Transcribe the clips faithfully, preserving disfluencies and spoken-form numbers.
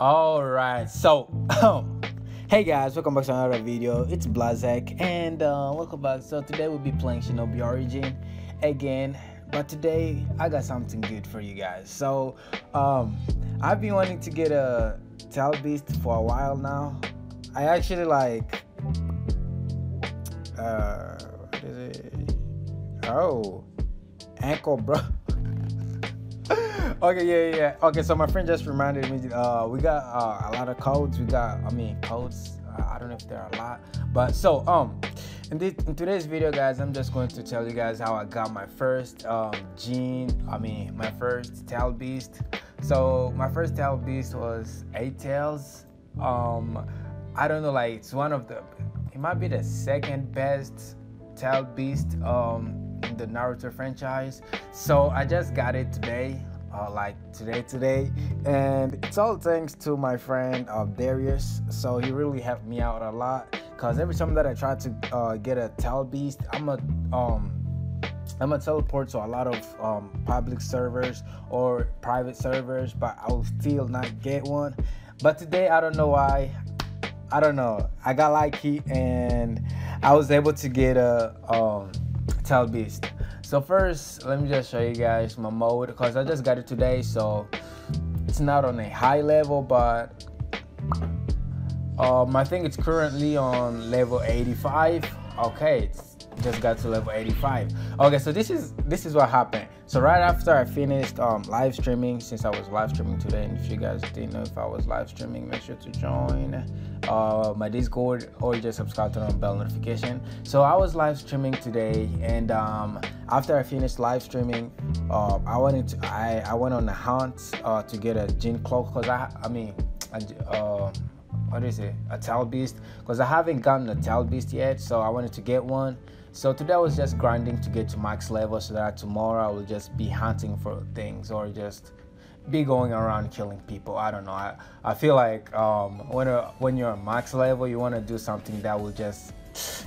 All right, so um, hey guys, welcome back to another video. It's Blazek, and uh, welcome back. So today we'll be playing Shinobi Origin again, but today I got something good for you guys. So um, I've been wanting to get a Tail Beast for a while now. I actually like uh, what is it? Oh, ankle, bro. Okay, yeah, yeah, yeah. Okay, so my friend just reminded me. Uh, we got uh, a lot of codes. We got, I mean, codes. Uh, I don't know if there are a lot, but so um, in this in today's video, guys, I'm just going to tell you guys how I got my first um gene. I mean, my first Tail Beast. So my first Tail Beast was eight tails. Um, I don't know, like it's one of the. It might be the second best Tail Beast um in the Naruto franchise. So I just got it today. Uh, like today today and it's all thanks to my friend uh, Darius. So he really helped me out a lot, because every time that I try to uh, get a Tail Beast, I'm a um I'm a teleport to a lot of um, public servers or private servers, but I will still not get one. But today, I don't know why, I don't know, I got lucky and I was able to get a um, Tail Beast. So first, let me just show you guys my mode, because I just got it today, so it's not on a high level, but um, I think it's currently on level eighty-five. Okay, it's just got to level eighty-five. Okay, so this is this is what happened. So right after I finished um, live streaming, since I was live streaming today, and if you guys didn't know if I was live streaming, make sure to join uh, my Discord or just subscribe to the bell notification. So I was live streaming today, and um, after I finished live streaming, uh, I wanted to, I I went on a hunt uh, to get a gene cloak, because I I mean. I, uh, what is it, a Tail Beast, because I haven't gotten a Tail Beast yet, so I wanted to get one. So today I was just grinding to get to max level, so that tomorrow I will just be hunting for things or just be going around killing people. I don't know, I, I feel like um, when, a, when you're at max level, you want to do something that will just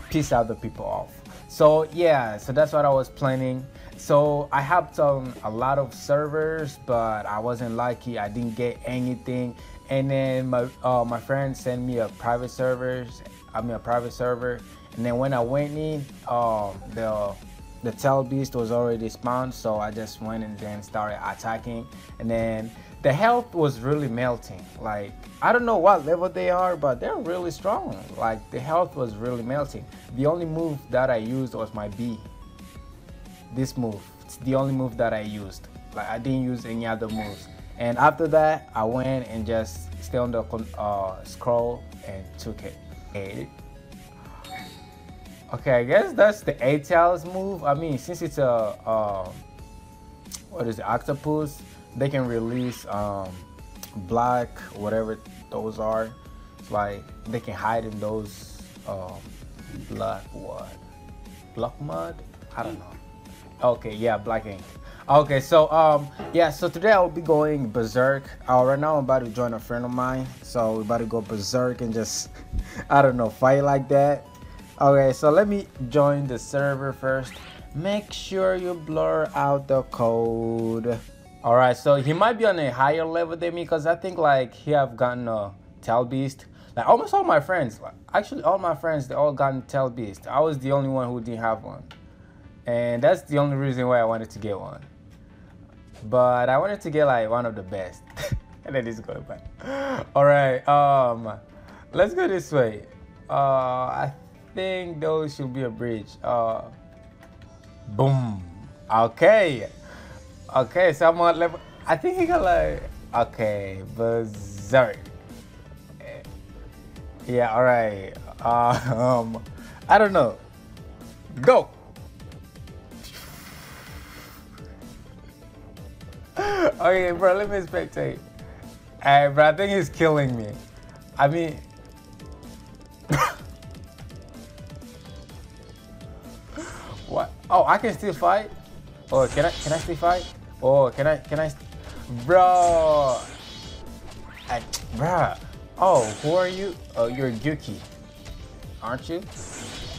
piss other people off. So yeah, so that's what I was planning. So I hopped on a lot of servers, but I wasn't lucky, I didn't get anything. And then my uh, my friend sent me a private servers. I mean a private server. And then when I went in, um, the the Tail Beast was already spawned. So I just went and then started attacking. And then the health was really melting. Like I don't know what level they are, but they're really strong. Like the health was really melting. The only move that I used was my B. This move. It's the only move that I used. Like I didn't use any other moves. And after that, I went and just stayed on the uh, scroll and took it. Eight. Okay, I guess that's the eight tails move. I mean, since it's a uh, what is it, octopus, they can release um, black, whatever those are. It's like they can hide in those um, black what? Black mud? I don't know. Okay, yeah, black ink. Okay, so um yeah, so today I'll be going berserk. Uh, right now I'm about to join a friend of mine, so we're about to go berserk and just I don't know, fight like that. Okay, so let me join the server first. Make sure you blur out the code. All right, so he might be on a higher level than me, because I think like he have gotten a Tail Beast. Like almost all my friends, like, actually all my friends, they all gotten Tail Beast. I was the only one who didn't have one, and that's the only reason why I wanted to get one. But I wanted to get like one of the best. And then it's going back. All right, um, let's go this way. Uh, I think those should be a bridge. Uh, boom. Okay. Okay, so I'm on level. I think he got like, okay, berserk. Yeah, all right. Uh, um, I don't know. Go. Okay, bro, let me spectate. Hey, bro, I think he's killing me. I mean... What? Oh, I can still fight? Oh, can I, can I still fight? Oh, can I, can I... Bro! I, bro. Oh, who are you? Oh, you're Gyuki. Aren't you?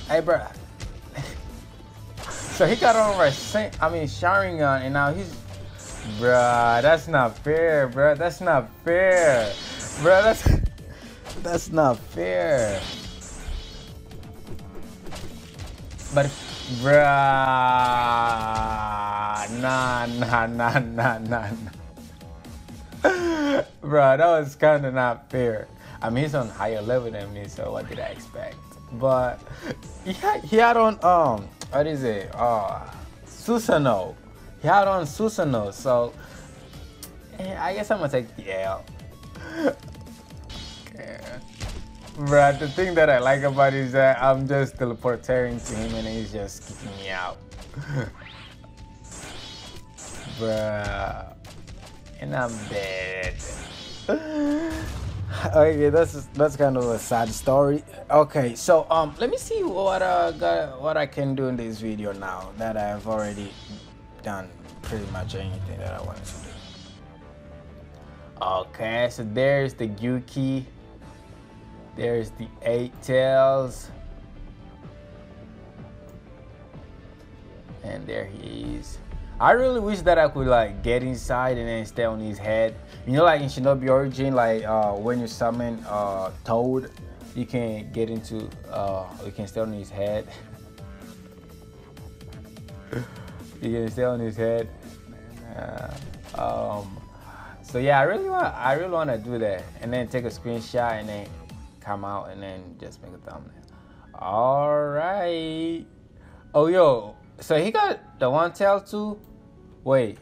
Hey, bro. So he got on my... I mean, sharingan, and now he's... Bruh, that's not fair, bruh. That's not fair. Bro, that's that's not fair. But bruh, nah, nah, nah, nah, nah, nah. Bro, that was kind of not fair. I mean, he's on higher level than me, so what did I expect? But he had, he had on um, what is it? Uh, Susano. He had on Susano, so I guess I'm gonna take the L. Okay. Bruh, the thing that I like about it is that I'm just teleporting to him and he's just kicking me out. Bruh. And I'm dead. Okay, that's that's kind of a sad story. Okay, so um let me see what uh got, what I can do in this video now that I've already done pretty much anything that I wanted to do. Okay, so there's the Gyuki. There's the eight tails. And there he is. I really wish that I could like get inside and then stay on his head. You know, like in Shinobi Origin, like uh, when you summon uh, Toad, you can get into, uh, you can stay on his head. You can stay on his head. Uh, um, so yeah, I really want, I really want to do that, and then take a screenshot and then come out and then just make a thumbnail. All right. Oh yo, so he got the one tail too. Wait.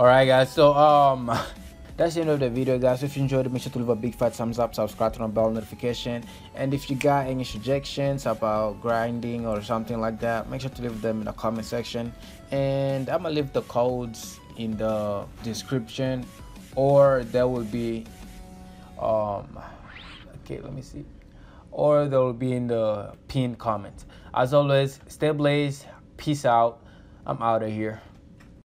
Alright guys, so um that's the end of the video guys. If you enjoyed it, make sure to leave a big fat thumbs up, subscribe, turn on bell notification, and if you got any suggestions about grinding or something like that, make sure to leave them in the comment section, and I'm gonna leave the codes in the description, or there will be um okay let me see or they will be in the pinned comment. As always, stay blazed, peace out, I'm out of here.